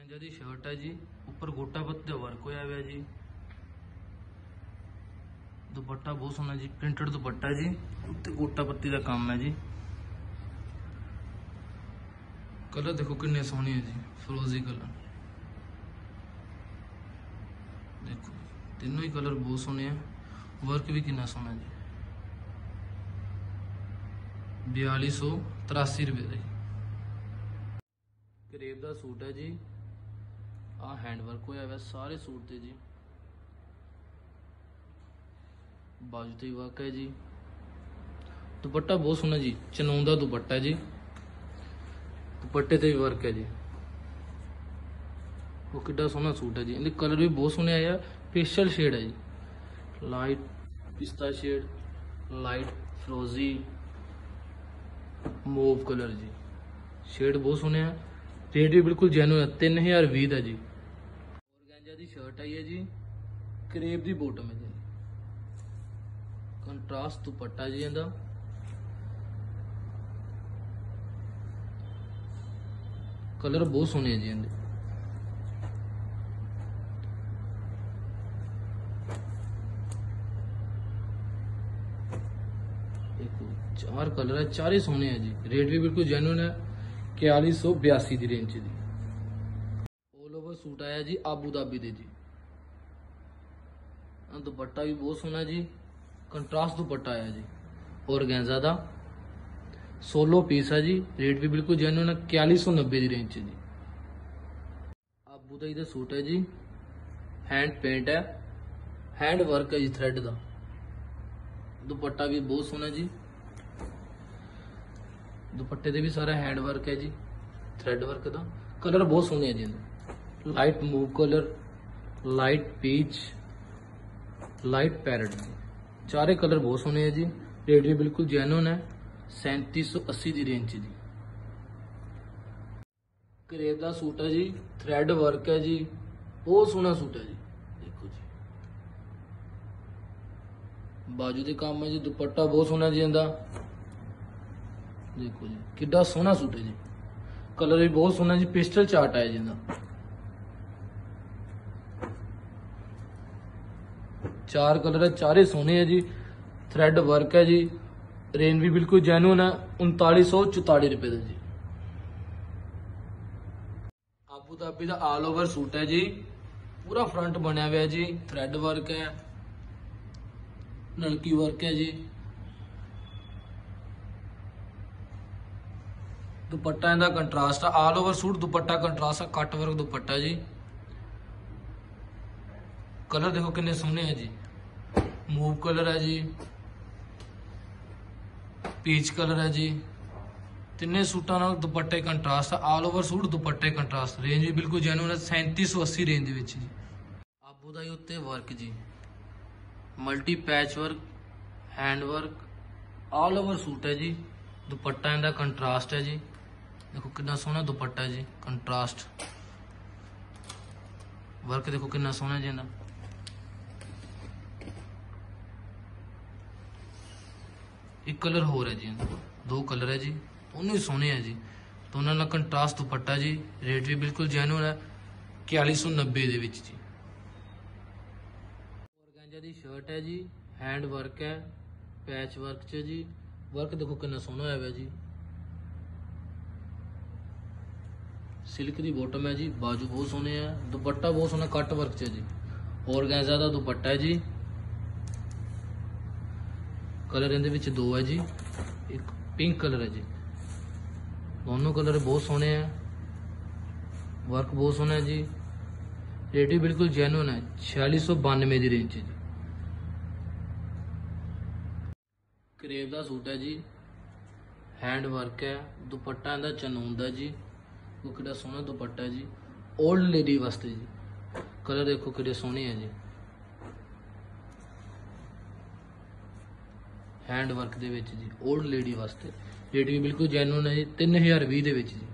Organza दी shirt है जी, ऊपर गोटा पत्ते वर्क होया हुआ जी। दुपट्टा बहुत सोहना जी, प्रिंटेड दुपट्टा जी, उत्ते गोटा पत्ती का काम है जी। कलर देखो कितने सोहने है जी, फिरोजी कलर। देखो तीनों ही कलर बहुत सोहने हैं, वर्क भी कितना सोहना जी। 4283 रुपये का करेब का सूट है जी। आ हैंड वर्क होया हुआ सारे सूट ते जी। बाजू ते वर्क है जी। दुपट्टा बहुत सोहना जी, चनौन का दुपट्टा जी। दुपट्टे ते भी वर्क है जी। वो कितना सोहना सूट है जी। इनके कलर भी बहुत सोहने आया। पेस्टल शेड है जी, लाइट पिस्ता शेड, लाइट फिरोजी, मोव कलर जी। शेड बहुत सोहने हैं। रेट भी बिल्कुल जेन्युइन है। 3020 है जी। ऑर्गेंजा की शर्ट आई है जी। करेब की बॉटम है जी। कंट्रास्ट दुपट्टा जी। इहदा कलर बहुत सोहने है जी। इहदे देखो चार कलर है, चार ही सोहने हैं जी। रेट भी बिल्कुल जेन्युइन है। 4182 की रेंज जी। ऑल ओवर सूट आया जी, आबू धाबी दे जी। दुपट्टा भी बहुत सोहना जी। कंट्रास्ट दुपट्टा आया जी ऑर्गेंजा दा। 16 पीस है जी। रेट भी बिल्कुल जेन्युइन है। 4190 की रेंज जी। आबू धाबी का सूट है जी। हैंड पेंट है, हैंड वर्क है जी थ्रेड का। दुपट्टा भी बहुत सोहना जी। दुपट्टे दे भी सारा हैंड वर्क है जी, थ्रेड वर्क का। कलर बहुत सोहने है जी। Light mauve colour, light peach, light parrot जी। चारे कलर बहुत सोहने है जी। रेट भी बिल्कुल जेन्युइन है। 3780 की रेंज जी। करेब का सूट है जी, थ्रेड वर्क है जी। बहुत सोहना सूट है जी। देखो जी बाजू के काम है जी। दुपट्टा बहुत सोहना जी। इनका देखो जी कितना सोहना सूट है जी। कलर भी बहुत सोहना जी। पेस्टल चार्ट आया जी। चार कलर है, चारे सोहने है जी। थ्रेड वर्क है जी। रेंज भी बिल्कुल जेन्युइन है। 3944 रुपए का जी। आबू धाबी का ऑल ओवर सूट है जी। पूरा फ्रंट बनया हुआ है जी। थ्रेड वर्क है, नलकी वर्क है जी। दुपट्टा इनका कंट्रास्ट है। All over suit dupatta contrast है, कट वर्क दुपट्टा जी। कलर देखो कितने सोहने हैं जी। मूव कलर है जी, पीच कलर है जी। तिन्ने सूटा नाल दुपट्टे कंट्रास्ट है। ऑल ओवर सूट दुपट्टे कंट्रास्ट। रेंज भी बिल्कुल जेन्युइन है। 3780 रेंज दे विच जी। आबू दा उत्ते वर्क जी, multi patch work, hand work, all over suit है जी। दुपट्टा इनका कंट्रास्ट है जी। देखो कितना सोहना दुपट्टा जी। कंट्रास्ट वर्क देखो कितना सोहना जी। ना एक कलर हो रहा है जी, दो कलर है जी। दोनों ही सोहने हैं जी। दोनों का कंट्रास्ट दुपट्टा जी। रेट भी बिल्कुल जेन्युइन है। 4190 दे विच जी। ऑर्गेंजा की शर्ट है जी। हैंड वर्क है, पैच वर्क च जी। वर्क देखो कितना सोहना होया है जी। सिल्क की बॉटम है जी। बाजू बहुत सोहने हैं। दुपट्टा बहुत सोहना कट वर्क च जी। ऑर्गेंजा का दुपट्टा है जी। कलर इनके विच दो है जी। एक पिंक कलर है जी। दोनों कलर बहुत सोहने हैं। वर्क बहुत सोहना है जी। रेट भी बिल्कुल जेन्युइन है। 4692 की रेंज जी। करेब का सूट है जी। हैंड वर्क है, दुपट्टा इनका चनून का जी। वो कितना सोहना दुपट्टा है जी। ओल्ड लेडी वास्ते जी। कलर देखो कितने सोहने है जी। हैंड वर्क दे विच जी। ओल्ड लेडी वास्ते रेट भी बिल्कुल जेन्युइन है जी। 3020 दे विच जी।